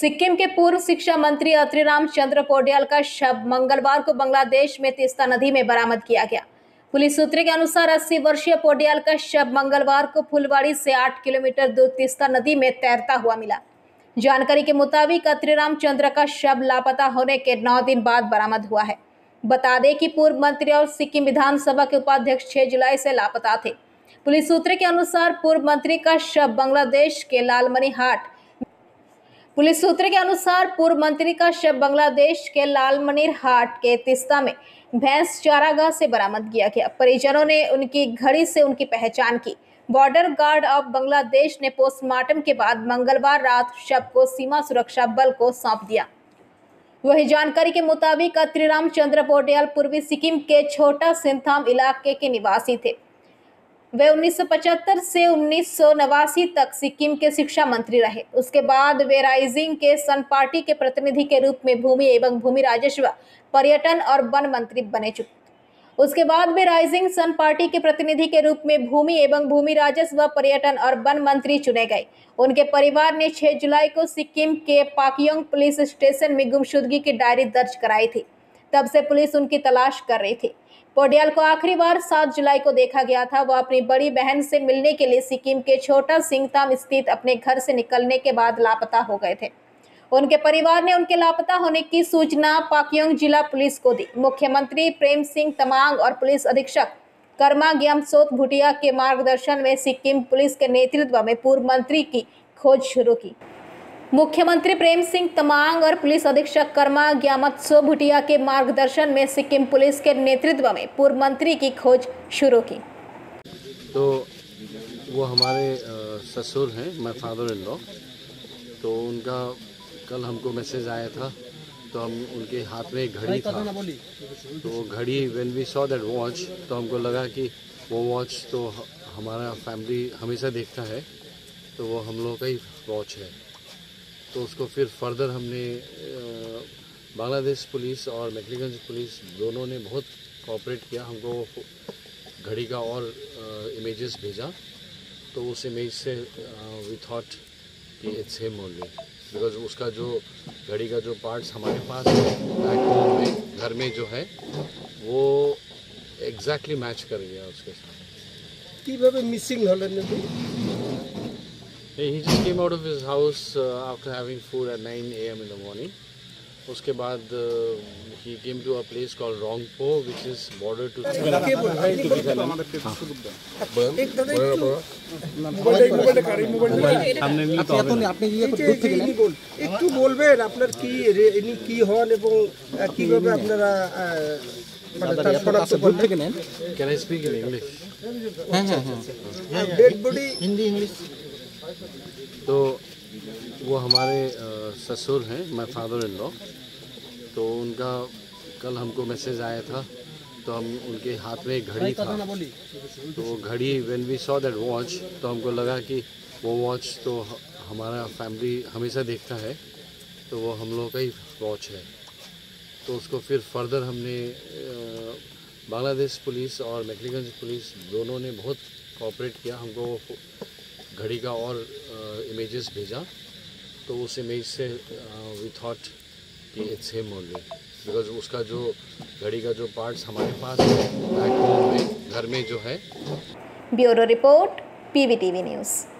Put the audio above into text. सिक्किम के पूर्व शिक्षा मंत्री अत्री रामचंद्र पोड्याल का शव मंगलवार को बांग्लादेश में तीस्ता नदी में बरामद किया गया। पुलिस सूत्रों के अनुसार 80 वर्षीय पोड्याल का शव मंगलवार को फुलवाड़ी से 8 किलोमीटर दूर तीस्ता नदी में तैरता हुआ मिला। जानकारी के मुताबिक अत्री रामचंद्र का शव लापता होने के 9 दिन बाद बरामद हुआ है। बता दें कि पूर्व मंत्री और सिक्किम विधानसभा के उपाध्यक्ष 6 जुलाई से लापता थे। पुलिस सूत्रों के अनुसार पूर्व मंत्री का शव बांग्लादेश के लालमोनिरहाट के तीस्ता में भैंस चारागाह से बरामद किया गया। परिजनों ने उनकी घड़ी से उनकी पहचान की। बॉर्डर गार्ड ऑफ बांग्लादेश ने पोस्टमार्टम के बाद मंगलवार रात शव को सीमा सुरक्षा बल को सौंप दिया। वही जानकारी के मुताबिक अत्री रामचंद्र पोड्याल पूर्वी सिक्किम के छोटा सिंगताम इलाके के निवासी थे। वे 1975 से 1989 तक सिक्किम के शिक्षा मंत्री रहे। उसके बाद वे राइजिंग के सन पार्टी के प्रतिनिधि के रूप में भूमि एवं भूमि राजस्व, पर्यटन और वन मंत्री बने। चुने गए। उनके परिवार ने 6 जुलाई को सिक्किम के पाक्योंग पुलिस स्टेशन में गुमशुदगी की डायरी दर्ज कराई थी। तब से पुलिस उनकी तलाश कर रही थी। पोड्याल को आखिरी बार 7 जुलाई को देखा गया था। वह अपनी बड़ी बहन से मिलने के लिए सिक्किम के छोटा सिंगताम स्थित अपने घर से निकलने के बाद लापता हो गए थे। उनके परिवार ने उनके लापता होने की सूचना पाक्योंग जिला पुलिस को दी। मुख्यमंत्री प्रेम सिंह तमांग और पुलिस अधीक्षक कर्मा ग्यामत्सो भूटिया के मार्गदर्शन में सिक्किम पुलिस के नेतृत्व में पूर्व मंत्री की खोज शुरू की। मुख्यमंत्री प्रेम सिंह तमांग और पुलिस अधीक्षक कर्मा ग्यामत्सो भूटिया के मार्गदर्शन में सिक्किम पुलिस के नेतृत्व में पूर्व मंत्री की खोज शुरू की। तो वो हमारे ससुर हैं, माय फादर इन लॉ। तो उनका कल हमको मैसेज आया था, तो हम उनके हाथ में एक घड़ी था। तो घड़ी when we saw that watch, तो हमको लगा कि वो वॉच तो हमारा फैमिली हमेशा देखता है, तो वो हम लोग का ही वॉच है। तो उसको फिर फर्दर हमने बांग्लादेश पुलिस और मेक्सिकन पुलिस दोनों ने बहुत कोऑपरेट किया। हमको घड़ी का और इमेजेस भेजा, तो उस इमेज से वी थॉट कि इट्स हिम ओनली, बिकॉज उसका जो घड़ी का जो पार्ट्स हमारे पास बैक होम में घर में जो है वो एग्जैक्टली मैच कर गया उसके साथ। Missing He just came out of his house after having food at 9 AM in the morning. उसके बाद he came to a place called Rongpo, which is border to Can I speak in English? Dead body Hindi English. तो वो हमारे ससुर हैं, my father in law. तो उनका कल हमको मैसेज आया था, तो हम उनके हाथ में एक घड़ी था। तो घड़ी when we saw that watch, तो हमको लगा कि वो वॉच तो हमारा फैमिली हमेशा देखता है, तो वो हम लोग का ही वॉच है। तो उसको फिर फर्दर हमने बांग्लादेश पुलिस और मेक्सिकन पुलिस दोनों ने बहुत कोऑपरेट किया। हमको घड़ी का और इमेजेस भेजा, तो उस इमेज से वी थॉट कि इट्स हिम ओनली, बिकॉज उसका जो घड़ी का जो पार्ट्स हमारे पास बैक होम में घर में जो है। Bureau report PBTV news.